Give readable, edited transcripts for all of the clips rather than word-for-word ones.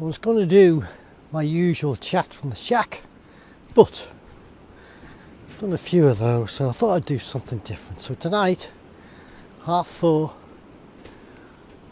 I was going to do my usual chat from the shack, but I've done a few of those, so I thought I'd do something different. So tonight, 4:30,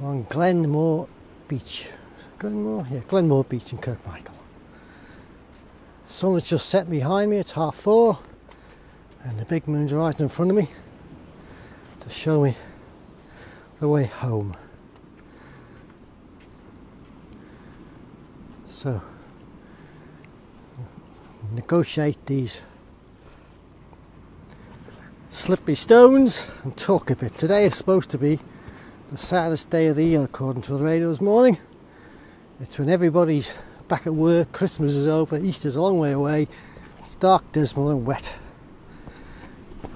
we're on Glen Mooar Beach. Glen Mooar Beach in Kirk Michael. The sun has just set behind me, it's 4:30, and the big moon's right in front of me to show me the way home. So, negotiate these slippery stones and talk a bit. Today is supposed to be the saddest day of the year, according to the radio this morning. It's when everybody's back at work, Christmas is over, Easter's a long way away, it's dark, dismal and wet.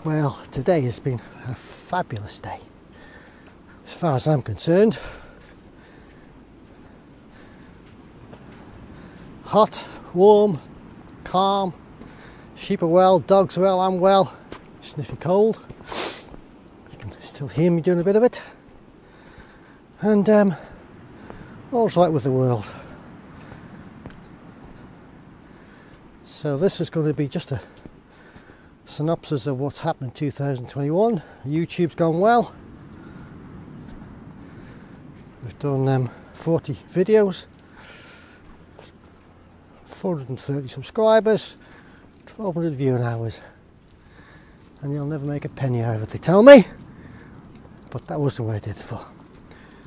Well, today has been a fabulous day, as far as I'm concerned. Hot, warm, calm, sheep are well, dogs are well, I'm well, sniffy cold, you can still hear me doing a bit of it, and all's right with the world. So this is going to be just a synopsis of what's happened in 2021, YouTube's gone well, we've done 40 videos, 430 subscribers, 1200 viewing hours, and you'll never make a penny out of it, they tell me, but that was the way I did it for.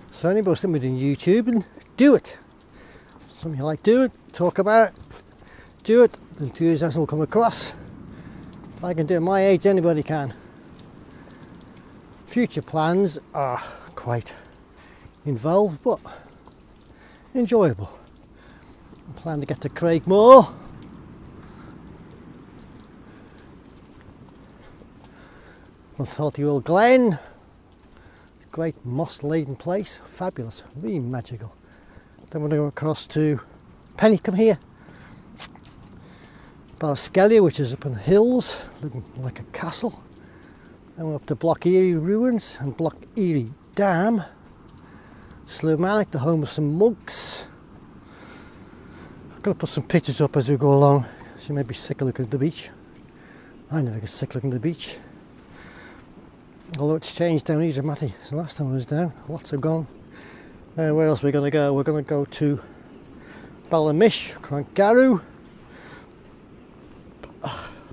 So anybody who's doing YouTube, and do it. Something you like doing, talk about it, do it, enthusiasm will come across. If I can do it at my age, anybody can. Future plans are quite involved, but enjoyable. I plan to get to Craigmoor, Unthorly Glen, great moss-laden place, fabulous, really magical. Then we're going to go across to Penny, come here, Balaskelia, which is up in the hills, looking like a castle. Then we're up to Block Erie ruins and Block Erie Dam, Slomanic, the home of some monks. I'm going to put some pictures up as we go along, because you may be sick of looking at the beach. I never get sick looking at the beach. Although it's changed down here dramatically. So last time I was down, lots have gone. Where else are we going to go? We're going to go to Balamish, Crankaru,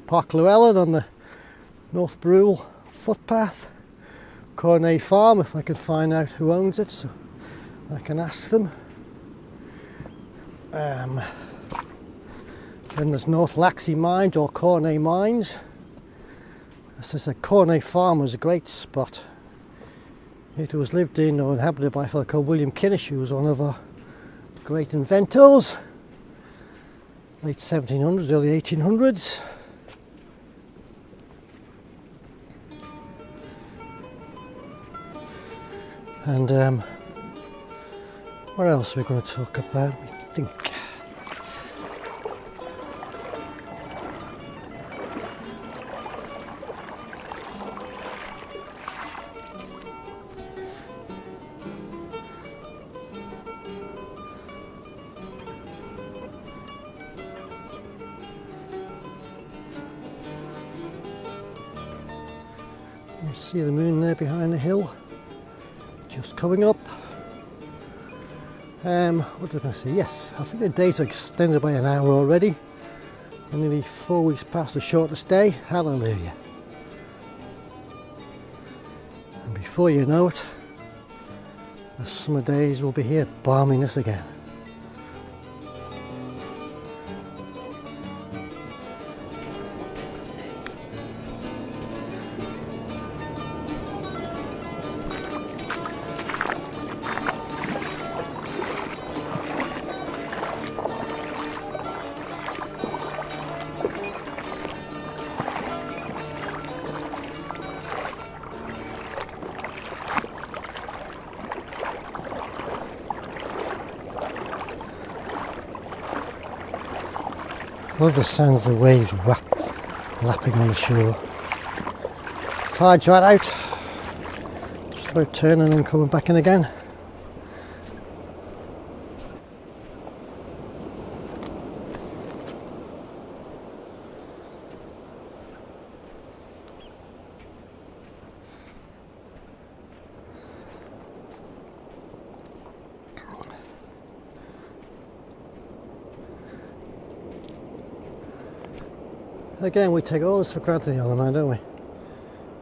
Park Llewellyn on the North Brule footpath, Corney Farm, if I can find out who owns it, so I can ask them. Then there's North Laxey Mines or Corney Mines. As I said, Corney Farm was a great spot. It was lived in or inhabited by a fellow called William Kinnish, who was one of our great inventors, late 1700s, early 1800s. And what else are we going to talk about? I think. You see the moon there behind the hill, just coming up. What did I say? Yes, I think the days are extended by an hour already. We're nearly 4 weeks past the shortest day. Hallelujah. And before you know it, the summer days will be here balming us again. I love the sound of the waves lapping on the shore. Tide's right out, just about turning and coming back in again. Again, we take all this for granted in the island, don't we?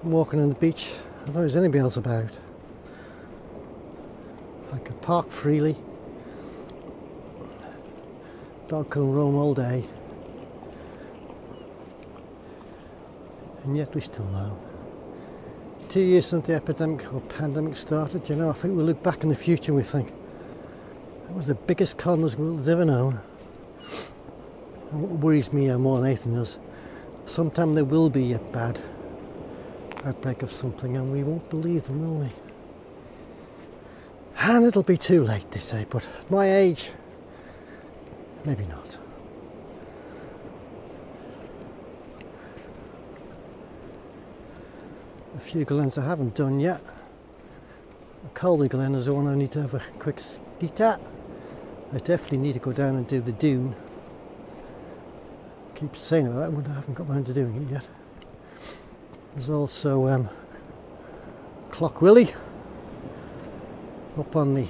I'm walking on the beach, I don't know if there's anybody else about. I could park freely. Dog can roam all day. And yet we still know. 2 years since the epidemic or pandemic started, you know, I think we'll look back in the future and we think, that was the biggest con this world's ever known. And what worries me more than anything is, sometime there will be a bad outbreak of something and we won't believe them, will we? And it'll be too late, they say, but at my age, maybe not. A few glens I haven't done yet. A Coldy Glen is the one I need to have a quick skeet at. I definitely need to go down and do the dune. I keep saying about that one, I haven't got round to doing it yet. There's also Clockwilly up on the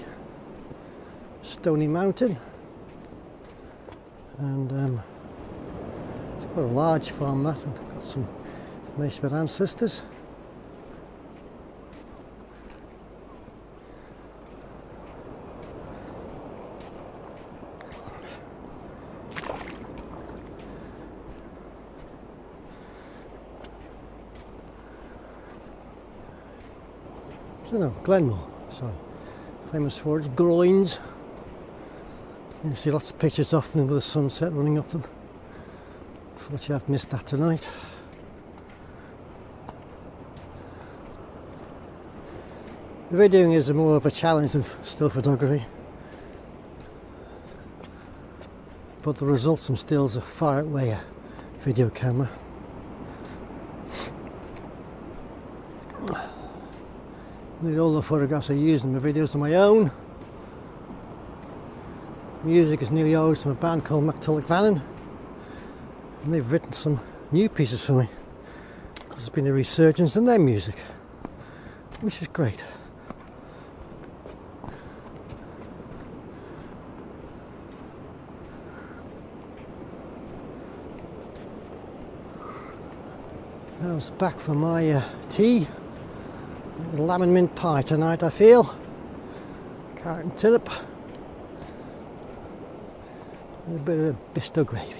Stony Mountain, and it's quite a large farm that, and I've got some information about ancestors. No, Glen Mooar, sorry, famous for its groins. You can see lots of pictures of them with the sunset running up them. Unfortunately, I've missed that tonight. The videoing is more of a challenge than still photography, but the results from stills are far outweigh a video camera. All the photographs I use in my videos are my own. Music is nearly always from a band called Mactulloch Vannin, and they've written some new pieces for me because there's been a resurgence in their music, which is great. I was back for my tea. Lamb and mint pie tonight, I feel. Carrot and turnip. And a bit of Bisto gravy.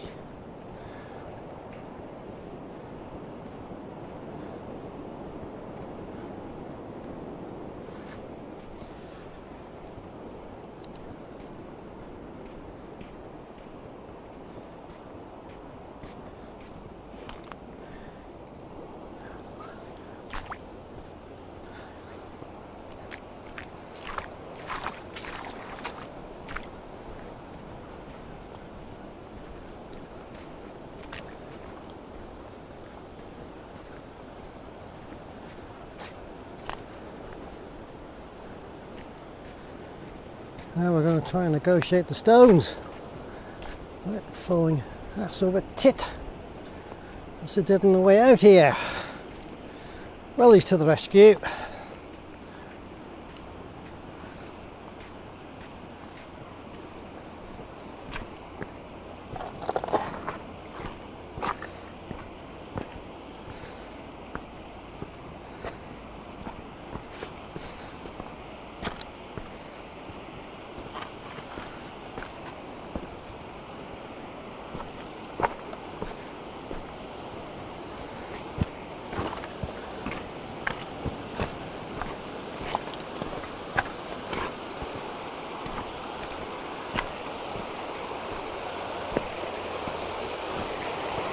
Now we're going to try and negotiate the stones. Right, following that sort of a tit. That's a dead on the way out here. Well, he's to the rescue.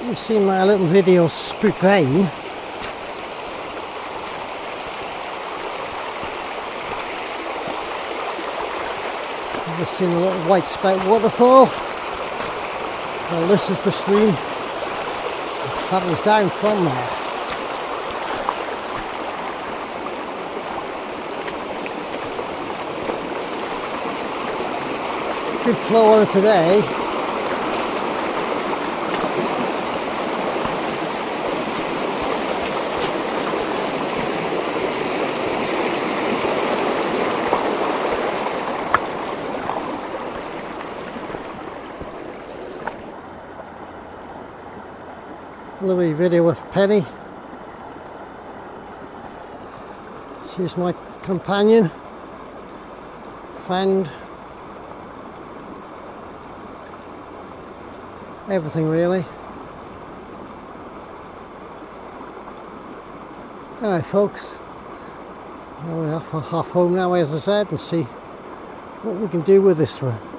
You've seen my little video, Spit Vein. You've seen a little white spout waterfall. Well, this is the stream that travels down from there. Good flow on today. Louis Viddy with Penny. She's my companion, friend, everything really. Alright folks, we're half home now as I said, and see what we can do with this one.